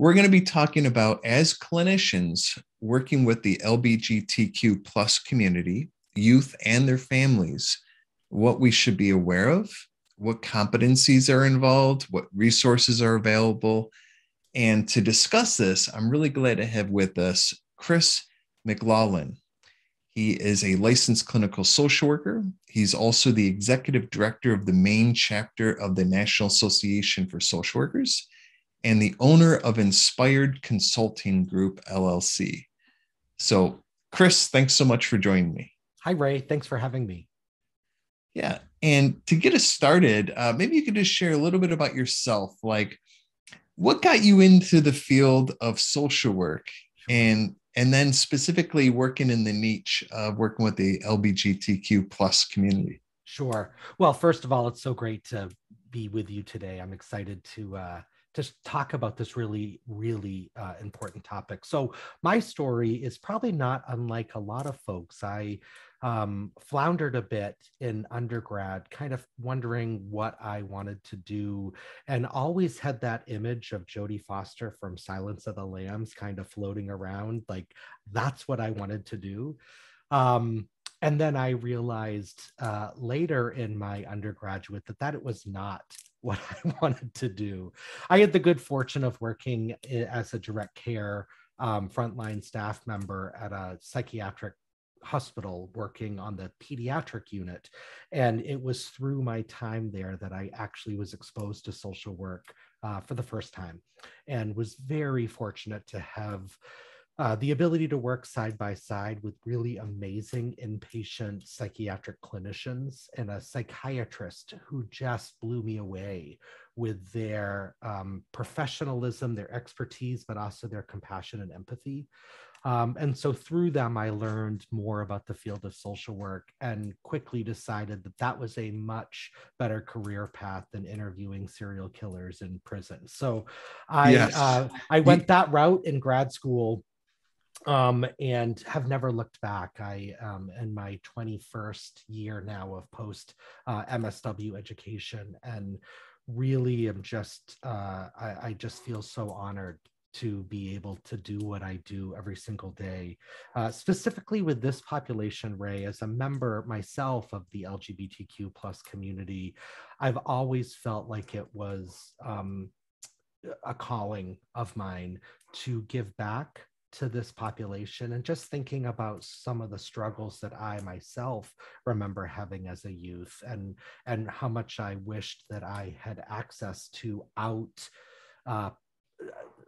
We're going to be talking about, as clinicians, working with the LGBTQ+ community, youth and their families, what we should be aware of, what competencies are involved, what resources are available. And to discuss this, I'm really glad to have with us Chris McLaughlin. He is a licensed clinical social worker. He's also the executive director of the Maine chapter of the National Association for Social Workers and the owner of Inspired Consulting Group LLC. So, Chris, thanks so much for joining me. Hi, Ray. Thanks for having me. Yeah. And to get us started, maybe you could just share a little bit about yourself. Like, what got you into the field of social work? And then specifically working in the niche of working with the LGBTQ+ community? Sure. Well, first of all, it's so great to be with you today. I'm excited to talk about this really, really important topic. So my story is probably not unlike a lot of folks. I floundered a bit in undergrad, kind of wondering what I wanted to do, and always had that image of Jodie Foster from Silence of the Lambs kind of floating around, like that's what I wanted to do. And then I realized later in my undergraduate that it was not what I wanted to do. I had the good fortune of working as a direct care frontline staff member at a psychiatric hospital working on the pediatric unit. And it was through my time there that I actually was exposed to social work for the first time, and was very fortunate to have the ability to work side by side with really amazing inpatient psychiatric clinicians and a psychiatrist who just blew me away with their professionalism, their expertise, but also their compassion and empathy. And so through them, I learned more about the field of social work and quickly decided that that was a much better career path than interviewing serial killers in prison. So I went that route in grad school and have never looked back. I in my 21st year now of post MSW education, and really am just, I just feel so honored to be able to do what I do every single day, specifically with this population, Ray. As a member myself of the LGBTQ+ community, I've always felt like it was a calling of mine to give back to this population, and just thinking about some of the struggles that I myself remember having as a youth, and how much I wished that I had access to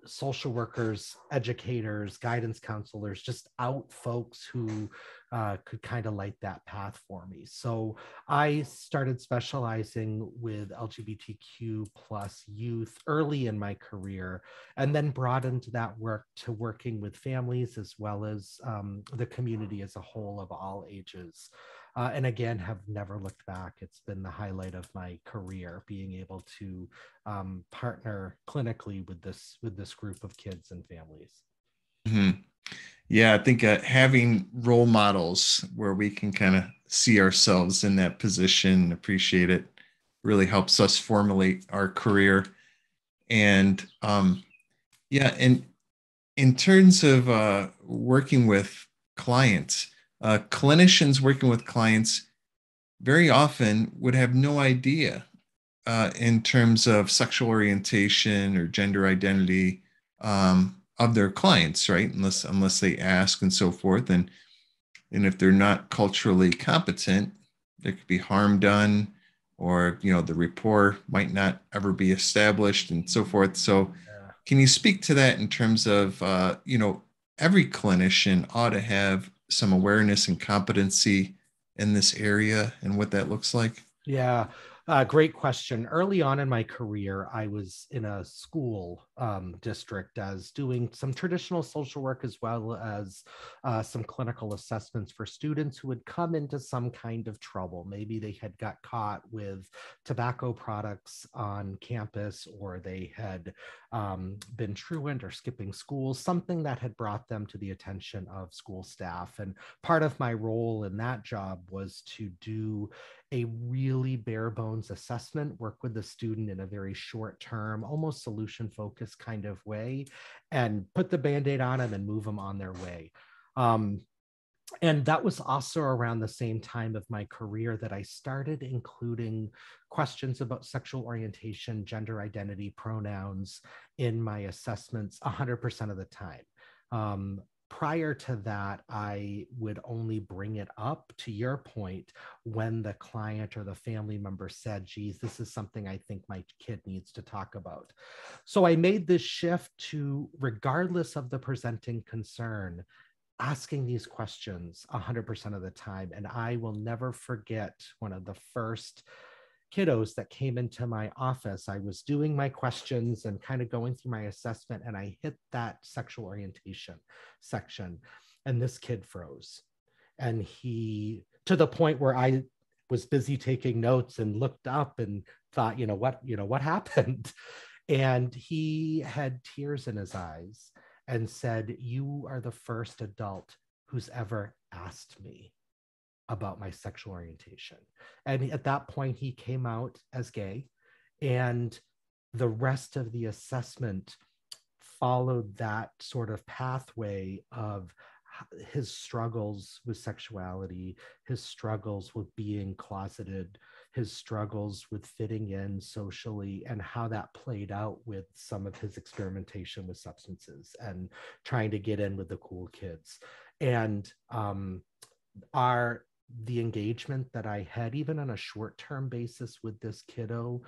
social workers, educators, guidance counselors, just out folks who could kind of light that path for me. So I started specializing with LGBTQ+ youth early in my career, and then broadened that work to working with families as well as the community as a whole of all ages. And again, have never looked back. It's been the highlight of my career, being able to partner clinically with this group of kids and families. Mm-hmm. Yeah, I think having role models where we can kind of see ourselves in that position, appreciate it, really helps us formulate our career. And and in terms of working with clients, clinicians working with clients very often would have no idea in terms of sexual orientation or gender identity of their clients, right? Unless they ask and so forth. And if they're not culturally competent, there could be harm done, or, you know, the rapport might not ever be established and so forth. So yeah. Can you speak to that in terms of, you know, every clinician ought to have some awareness and competency in this area and what that looks like? Yeah, great question. Early on in my career, I was in a school district as doing some traditional social work, as well as some clinical assessments for students who had come into some kind of trouble. Maybe they had got caught with tobacco products on campus, or they had been truant or skipping school, something that had brought them to the attention of school staff. And part of my role in that job was to do a really bare bones assessment, work with the student in a very short term, almost solution focused kind of way, and put the Band-Aid on them and move them on their way. And that was also around the same time of my career that I started including questions about sexual orientation, gender identity, pronouns in my assessments 100% of the time. Prior to that, I would only bring it up, to your point, when the client or the family member said, geez, this is something I think my kid needs to talk about. So I made this shift to, regardless of the presenting concern, asking these questions 100% of the time. And I will never forget one of the first kiddos that came into my office. I was doing my questions and kind of going through my assessment, and I hit that sexual orientation section, and this kid froze. And he, to the point where I was busy taking notes and looked up and thought, what happened? And he had tears in his eyes and said, "You are the first adult who's ever asked me about my sexual orientation." And at that point, he came out as gay, and the rest of the assessment followed that sort of pathway of his struggles with sexuality, his struggles with being closeted, his struggles with fitting in socially, and how that played out with some of his experimentation with substances and trying to get in with the cool kids. And the engagement that I had, even on a short-term basis with this kiddo,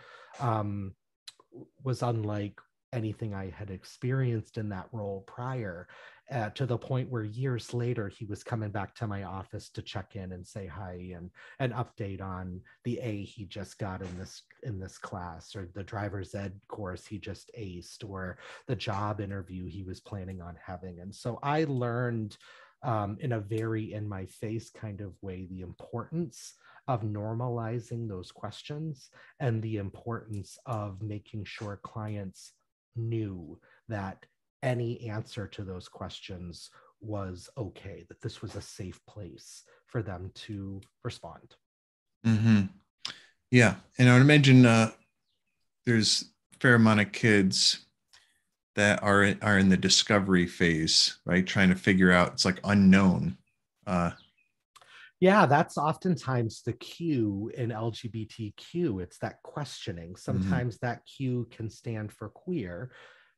was unlike anything I had experienced in that role prior, to the point where years later, he was coming back to my office to check in and say hi and an update on the A he just got in this class, or the driver's ed course he just aced, or the job interview he was planning on having. And so I learned in a very in-my-face kind of way the importance of normalizing those questions and the importance of making sure clients knew that any answer to those questions was okay, that this was a safe place for them to respond. Mm-hmm. Yeah. And I would imagine there's a fair amount of kids that are in the discovery phase, right? Trying to figure out, it's like unknown. Yeah, that's oftentimes the cue in LGBTQ. It's that questioning. Sometimes mm-hmm. that cue can stand for queer,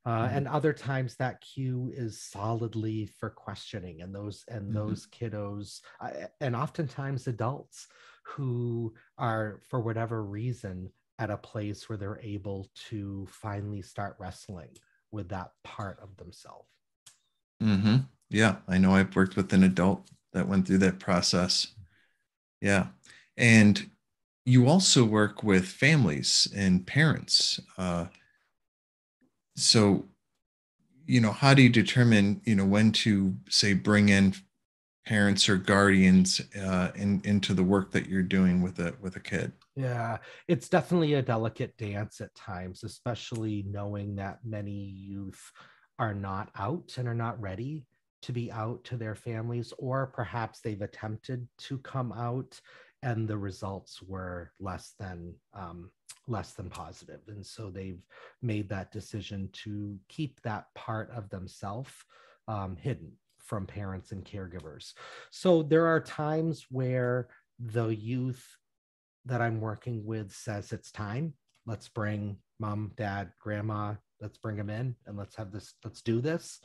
mm-hmm. and other times that cue is solidly for questioning. And those kiddos, and oftentimes adults who are, for whatever reason, at a place where they're able to finally start wrestling with that part of themselves. Mm-hmm. Yeah, I know. I've worked with an adult that went through that process. Yeah. And you also work with families and parents. So, how do you determine, when to, say, bring in parents or guardians into the work that you're doing with a kid? Yeah, it's definitely a delicate dance at times, especially knowing that many youth are not out and are not ready to be out to their families, or perhaps they've attempted to come out and the results were less than positive. And so they've made that decision to keep that part of themselves hidden from parents and caregivers. So there are times where the youth that I'm working with says, it's time, let's bring mom, dad, grandma, let's bring them in and let's do this.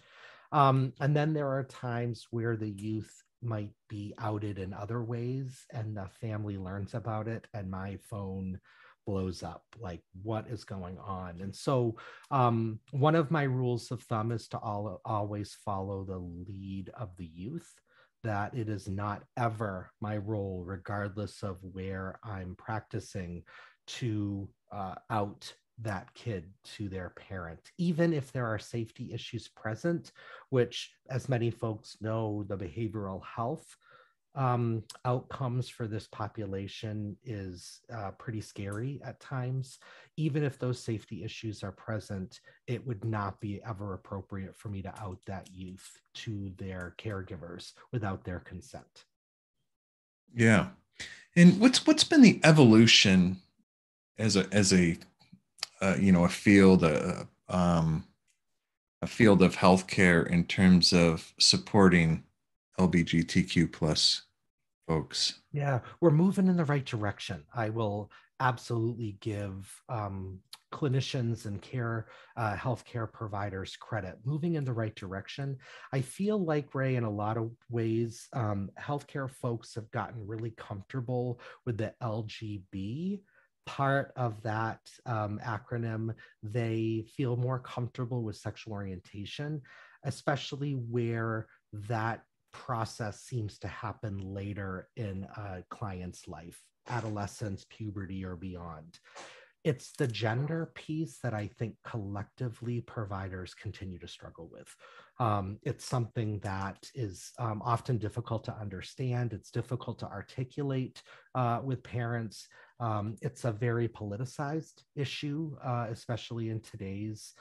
And then there are times where the youth might be outed in other ways and the family learns about it and my phone blows up, like, what is going on? And so one of my rules of thumb is to always follow the lead of the youth, that it is not ever my role, regardless of where I'm practicing, to out that kid to their parent, even if there are safety issues present, which, as many folks know, the behavioral health outcomes for this population is pretty scary at times. Even if those safety issues are present, it would not be ever appropriate for me to out that youth to their caregivers without their consent. Yeah. And what's been the evolution as a field of healthcare in terms of supporting LGBTQ+ folks? Yeah, we're moving in the right direction. I will absolutely give clinicians and healthcare providers credit, moving in the right direction. I feel like, Ray, in a lot of ways, healthcare folks have gotten really comfortable with the LGB part of that acronym. They feel more comfortable with sexual orientation, especially where that process seems to happen later in a client's life, adolescence, puberty, or beyond. It's the gender piece that I think collectively providers continue to struggle with. It's something that is often difficult to understand. It's difficult to articulate with parents. It's a very politicized issue, especially in today's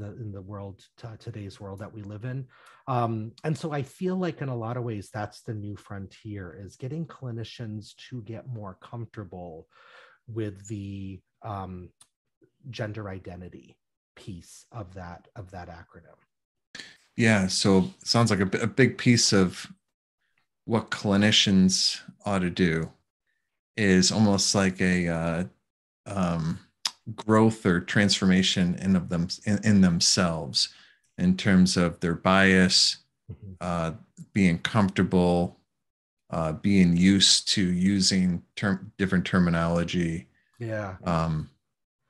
today's world that we live in. And so I feel like in a lot of ways, that's the new frontier, is getting clinicians to get more comfortable with the gender identity piece of that acronym. Yeah, so it sounds like a big piece of what clinicians ought to do is almost like a growth or transformation in themselves in terms of their bias, mm-hmm. Being comfortable, being used to using different terminology. Yeah.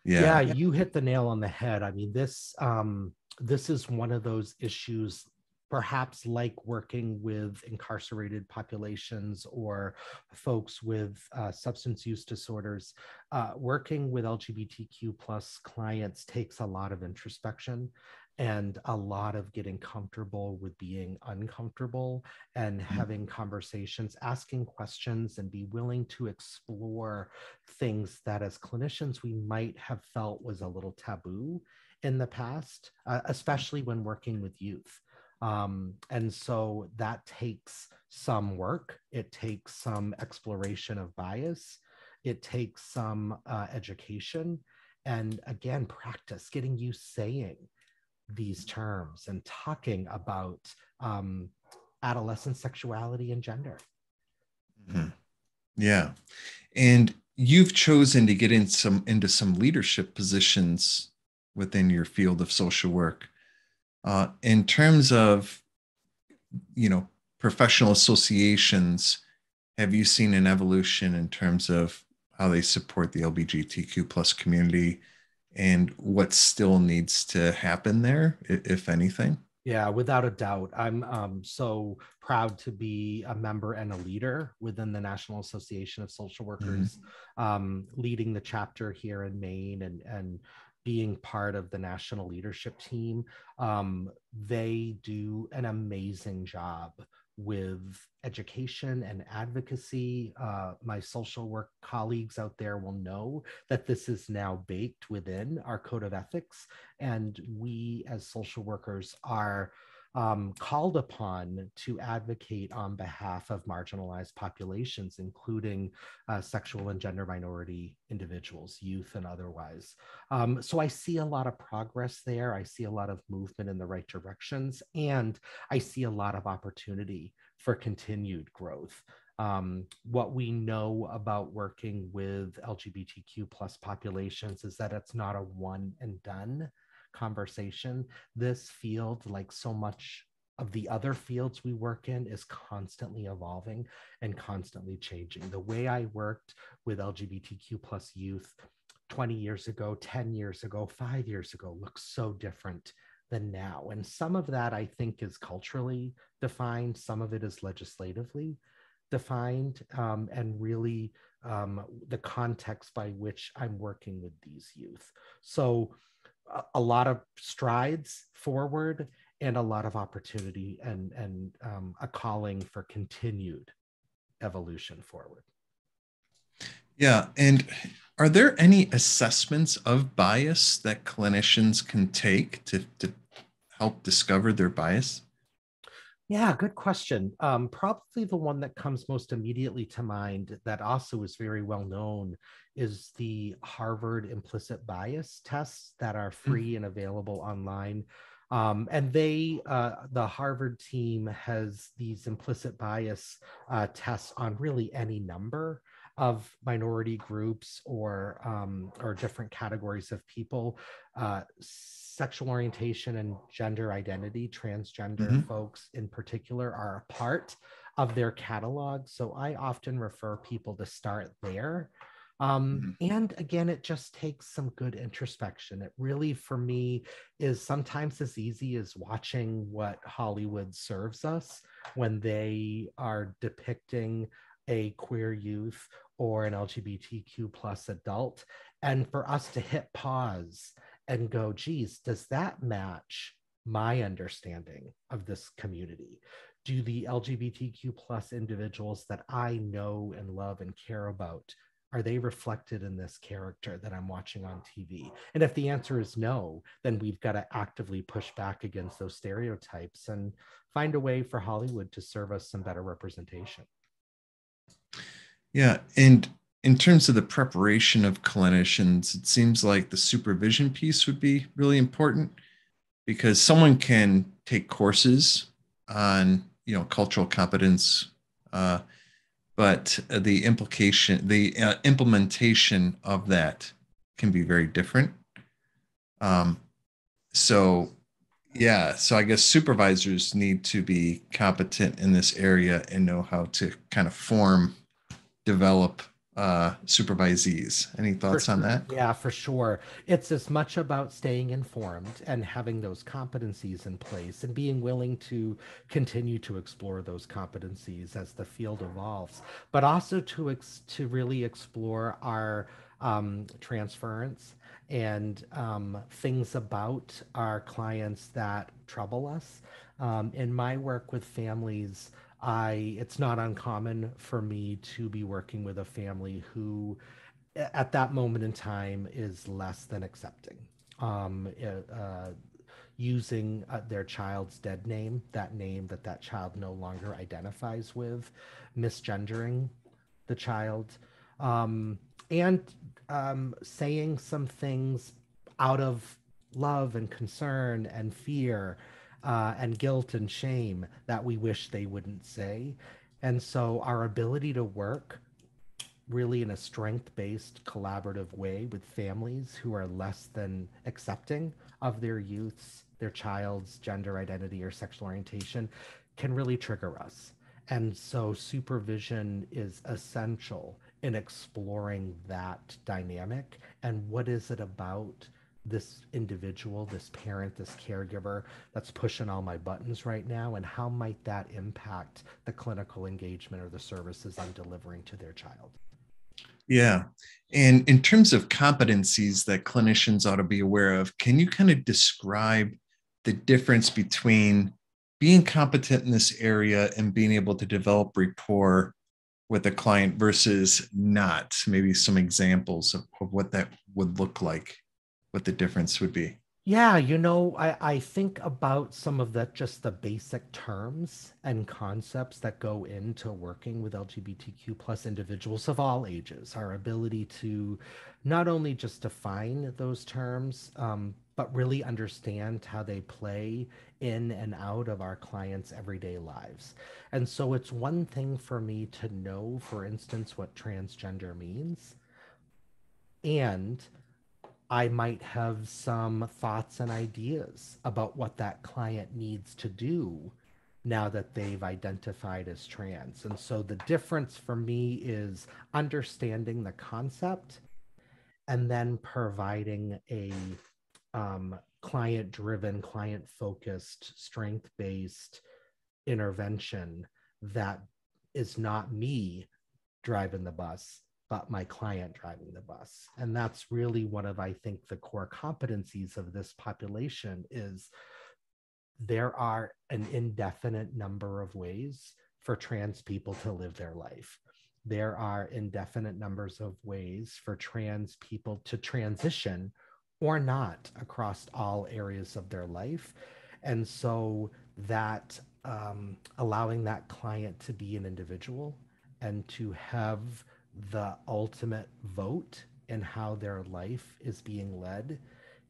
Yeah, you hit the nail on the head. I mean, this is one of those issues, perhaps like working with incarcerated populations or folks with substance use disorders. Working with LGBTQ+ clients takes a lot of introspection and a lot of getting comfortable with being uncomfortable and having conversations, asking questions, and be willing to explore things that as clinicians we might have felt was a little taboo in the past, especially when working with youth. And so that takes some work. It takes some exploration of bias. It takes some education. And again, practice, getting you saying these terms and talking about adolescent sexuality and gender. Mm-hmm. Yeah. And you've chosen to get into some leadership positions within your field of social work. In terms of, professional associations, have you seen an evolution in terms of how they support the LGBTQ+ community? And what still needs to happen there, if anything? Yeah, without a doubt. I'm so proud to be a member and a leader within the National Association of Social Workers, mm-hmm. Leading the chapter here in Maine and being part of the national leadership team. They do an amazing job with education and advocacy. My social work colleagues out there will know that this is now baked within our code of ethics. And we as social workers are called upon to advocate on behalf of marginalized populations, including sexual and gender minority individuals, youth and otherwise. So I see a lot of progress there. I see a lot of movement in the right directions, and I see a lot of opportunity for continued growth. What we know about working with LGBTQ+ populations is that it's not a one and done conversation. This field, like so much of the other fields we work in, is constantly evolving and constantly changing. The way I worked with LGBTQ+ youth 20 years ago, 10 years ago, 5 years ago looks so different than now. And some of that I think is culturally defined. Some of it is legislatively defined, and really the context by which I'm working with these youth. So a lot of strides forward and a lot of opportunity and a calling for continued evolution forward. Yeah. And are there any assessments of bias that clinicians can take to help discover their bias? Yeah, good question. Probably the one that comes most immediately to mind that also is very well known is the Harvard implicit bias tests that are free and available online. And the Harvard team has these implicit bias tests on really any number of minority groups or different categories of people, sexual orientation and gender identity, transgender folks in particular are a part of their catalog. So I often refer people to start there. And again, it just takes some good introspection. It really, for me, is sometimes as easy as watching what Hollywood serves us when they are depicting a queer youth or an LGBTQ+ adult, and for us to hit pause and go, geez, does that match my understanding of this community? Do the LGBTQ+ individuals that I know and love and care about, are they reflected in this character that I'm watching on TV? And if the answer is no, then we've got to actively push back against those stereotypes and find a way for Hollywood to serve us some better representation. Yeah, and in terms of the preparation of clinicians, it seems like the supervision piece would be really important, because someone can take courses on, you know, cultural competence, but the implementation of that can be very different. So I guess supervisors need to be competent in this area and know how to kind of develop supervisees. Any thoughts on that? Yeah, for sure. It's as much about staying informed and having those competencies in place and being willing to continue to explore those competencies as the field evolves, but also to really explore our transference and things about our clients that trouble us. In my work with families, it's not uncommon for me to be working with a family who at that moment in time is less than accepting, using their child's dead name that child no longer identifies with, misgendering the child, and saying some things out of love and concern and fear and guilt and shame that we wish they wouldn't say. And so our ability to work really in a strength-based collaborative way with families who are less than accepting of their youth's, their child's gender identity or sexual orientation can really trigger us. And so supervision is essential in exploring that dynamic and what is it about this individual, this parent, this caregiver that's pushing all my buttons right now, and how might that impact the clinical engagement or the services I'm delivering to their child? Yeah. And in terms of competencies that clinicians ought to be aware of, can you kind of describe the difference between being competent in this area and being able to develop rapport with a client versus not? Maybe some examples of what that would look like, what the difference would be. Yeah, I think about some of just the basic terms and concepts that go into working with LGBTQ+ individuals of all ages, our ability to not only just define those terms, but really understand how they play in and out of our clients' everyday lives. And so it's one thing for me to know, for instance, what transgender means, and I might have some thoughts and ideas about what that client needs to do now that they've identified as trans. And so the difference for me is understanding the concept and then providing a client-driven, client-focused, strength-based intervention that is not me driving the bus, but my client driving the bus. And that's really one of, I think, the core competencies of this population is there are an indefinite number of ways for trans people to live their life. There are indefinite numbers of ways for trans people to transition or not across all areas of their life. And so that allowing that client to be an individual and to have the ultimate vote in how their life is being led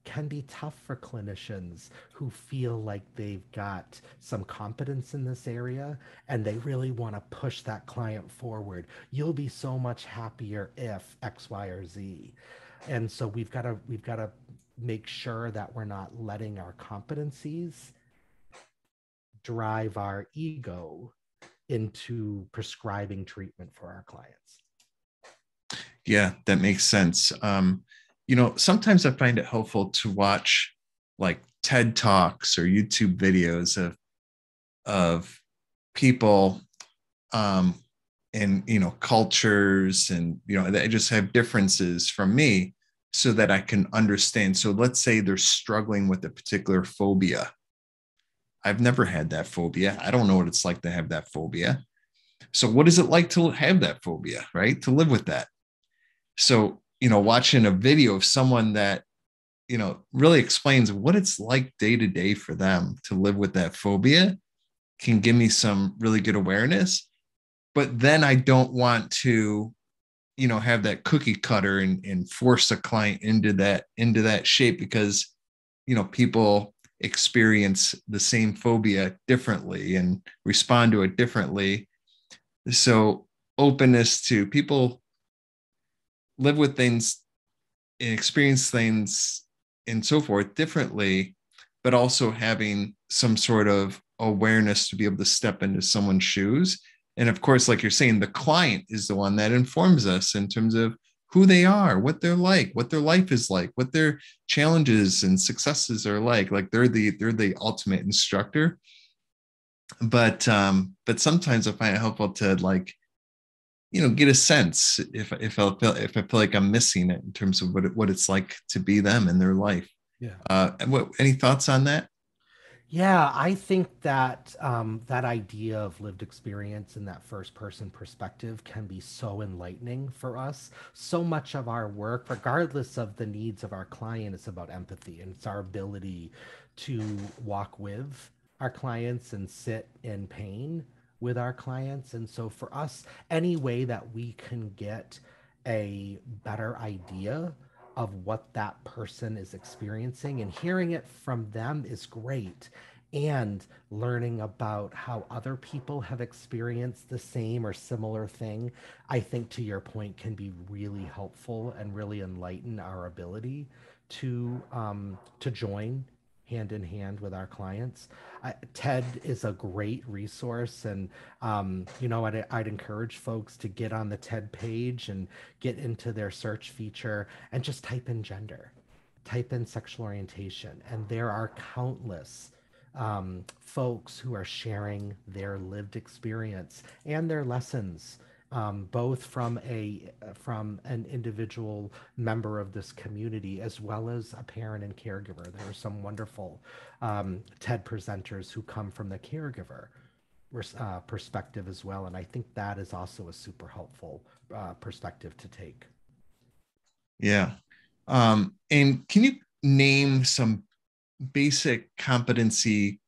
can be tough for clinicians who feel like they've got some competence in this area and they really want to push that client forward. You'll be so much happier if X, Y, or Z. And so we've got to make sure that we're not letting our competencies drive our ego into prescribing treatment for our clients. Yeah, that makes sense. You know, sometimes I find it helpful to watch like TED Talks or YouTube videos of people in, you know, cultures and, you know, they just have differences from me so that I can understand. So let's say they're struggling with a particular phobia. I've never had that phobia. I don't know what it's like to have that phobia. So what is it like to have that phobia, right? To live with that. So, you know, watching a video of someone that, you know, really explains what it's like day to day for them to live with that phobia can give me some really good awareness. But then I don't want to, you know, have that cookie cutter and force a client into that shape because, you know, people experience the same phobia differently and respond to it differently. So openness to people live with things and experience things and so forth differently, but also having some sort of awareness to be able to step into someone's shoes. And of course, like you're saying, the client is the one that informs us in terms of who they are, what they're like, what their life is like, what their challenges and successes are like. Like they're the ultimate instructor. But sometimes I find it helpful to, like, you know, get a sense if I feel like I'm missing it in terms of what it's like to be them in their life. Yeah. Any thoughts on that? Yeah, I think that that idea of lived experience and that first person perspective can be so enlightening for us. So much of our work, regardless of the needs of our client, is about empathy, and it's our ability to walk with our clients and sit in pain with our clients. And so for us, any way that we can get a better idea of what that person is experiencing and hearing it from them is great. And learning about how other people have experienced the same or similar thing, I think, to your point, can be really helpful and really enlighten our ability to join hand in hand with our clients. TED is a great resource, and you know, I'd encourage folks to get on the TED page and get into their search feature and just type in gender, type in sexual orientation, and there are countless folks who are sharing their lived experience and their lessons, both from an individual member of this community, as well as a parent and caregiver. There are some wonderful TED presenters who come from the caregiver perspective as well. And I think that is also a super helpful perspective to take. Yeah. And can you name some basic competency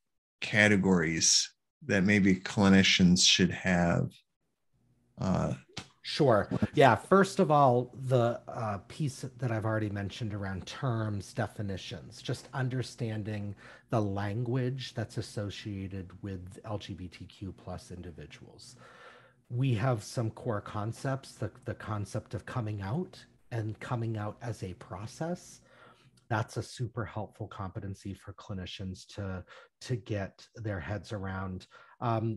categories that maybe clinicians should have? Sure. Yeah. First of all, the piece that I've already mentioned around terms, definitions, just understanding the language that's associated with LGBTQ+ individuals. We have some core concepts, the concept of coming out and coming out as a process. That's a super helpful competency for clinicians to get their heads around.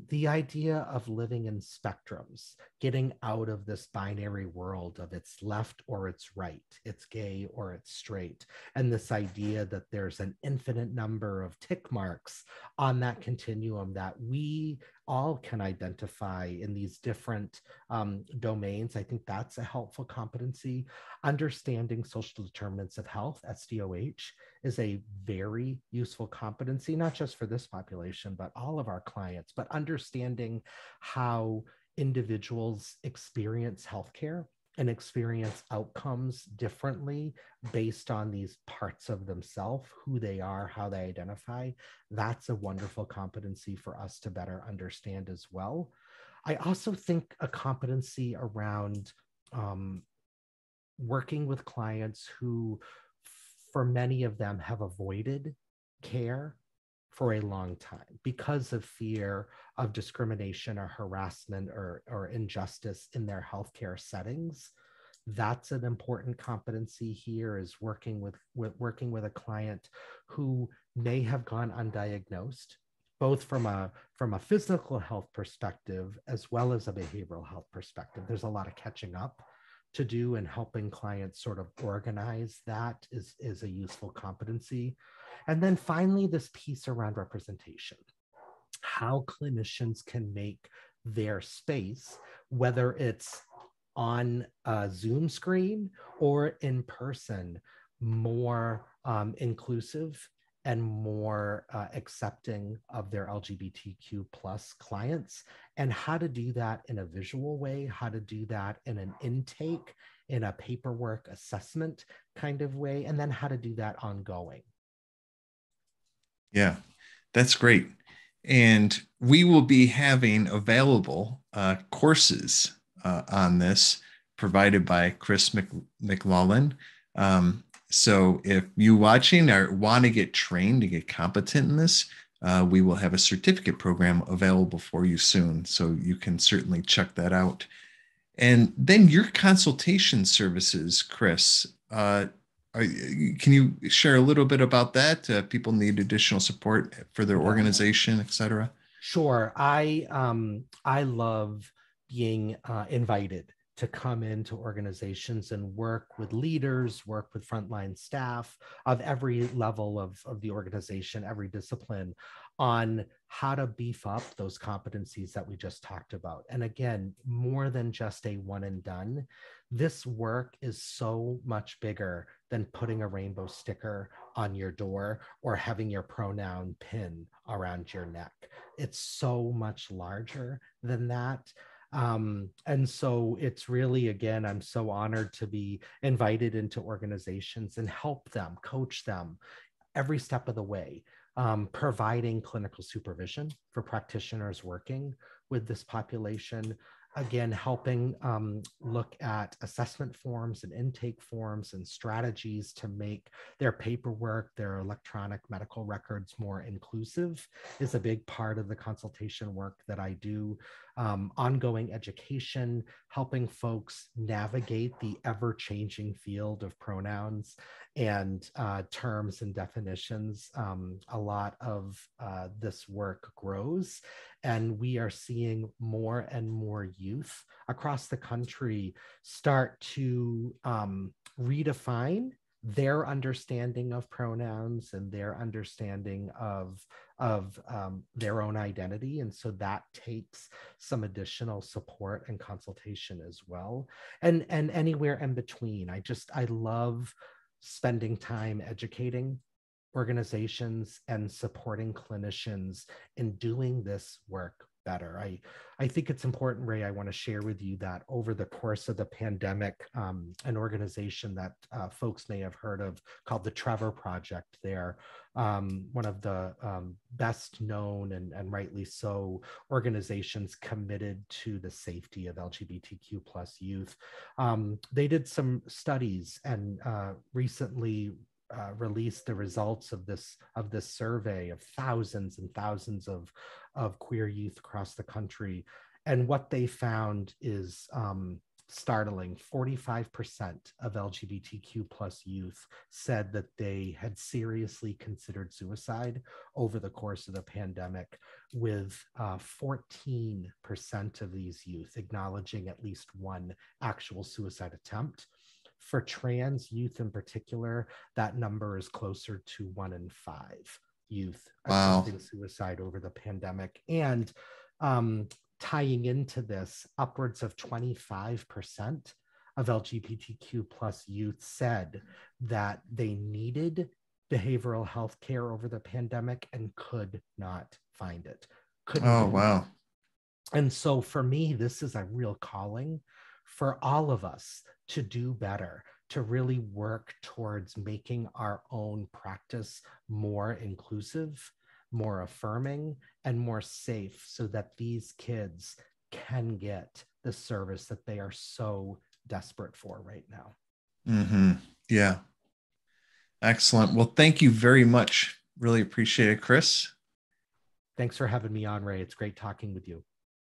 The idea of living in spectrums, getting out of this binary world of it's left or it's right, it's gay or it's straight, and this idea that there's an infinite number of tick marks on that continuum that we all can identify in these different domains. I think that's a helpful competency. Understanding social determinants of health, SDOH, is a very useful competency, not just for this population, but all of our clients, but understanding how individuals experience healthcare and experience outcomes differently based on these parts of themselves, who they are, how they identify, that's a wonderful competency for us to better understand as well. I also think a competency around working with clients who, for many of them, have avoided care for a long time because of fear of discrimination or harassment or injustice in their healthcare settings. That's an important competency here, is working with a client who may have gone undiagnosed, both from a physical health perspective as well as a behavioral health perspective. There's a lot of catching up to do, and helping clients sort of organize that is a useful competency. And then finally, this piece around representation, how clinicians can make their space, whether it's on a Zoom screen or in person, more inclusive and more accepting of their LGBTQ+ clients, and how to do that in a visual way, how to do that in an intake, in a paperwork assessment kind of way, and then how to do that ongoing. Yeah, that's great. And we will be having available courses on this provided by Chris McLaughlin. So if you watching or want to get trained to get competent in this, we will have a certificate program available for you soon. So you can certainly check that out. And then your consultation services, Chris, can you share a little bit about that? People need additional support for their organization, et cetera. Sure. I love being invited to come into organizations and work with leaders, work with frontline staff of every level of the organization, every discipline, on how to beef up those competencies that we just talked about. And again, more than just a one and done, this work is so much bigger than putting a rainbow sticker on your door or having your pronoun pin around your neck. It's so much larger than that. And so it's really, again, I'm so honored to be invited into organizations and help them, coach them every step of the way, providing clinical supervision for practitioners working with this population. Again, helping look at assessment forms and intake forms and strategies to make their paperwork, their electronic medical records more inclusive is a big part of the consultation work that I do. Ongoing education, helping folks navigate the ever-changing field of pronouns and terms and definitions. A lot of this work grows, and we are seeing more and more youth across the country start to redefine their understanding of pronouns and their understanding of their own identity. And so that takes some additional support and consultation as well. And anywhere in between. I love spending time educating organizations and supporting clinicians in doing this work better. I think it's important, Ray, I want to share with you that over the course of the pandemic, an organization that folks may have heard of called the Trevor Project, they're one of the best known and rightly so organizations committed to the safety of LGBTQ+ youth. They did some studies and recently released the results of this survey of thousands and thousands of queer youth across the country. And what they found is startling. 45% of LGBTQ+ youth said that they had seriously considered suicide over the course of the pandemic, with 14% of these youth acknowledging at least one actual suicide attempt. For trans youth in particular, that number is closer to 1 in 5 youth attempting suicide over the pandemic. And tying into this, upwards of 25% of LGBTQ+ youth said that they needed behavioral health care over the pandemic and could not find it. Couldn't. And so for me, this is a real calling for all of us to do better, to really work towards making our own practice more inclusive, more affirming, and more safe so that these kids can get the service that they are so desperate for right now. Mm-hmm. Yeah. Excellent. Well, thank you very much. Really appreciate it, Chris. Thanks for having me on, Ray. It's great talking with you.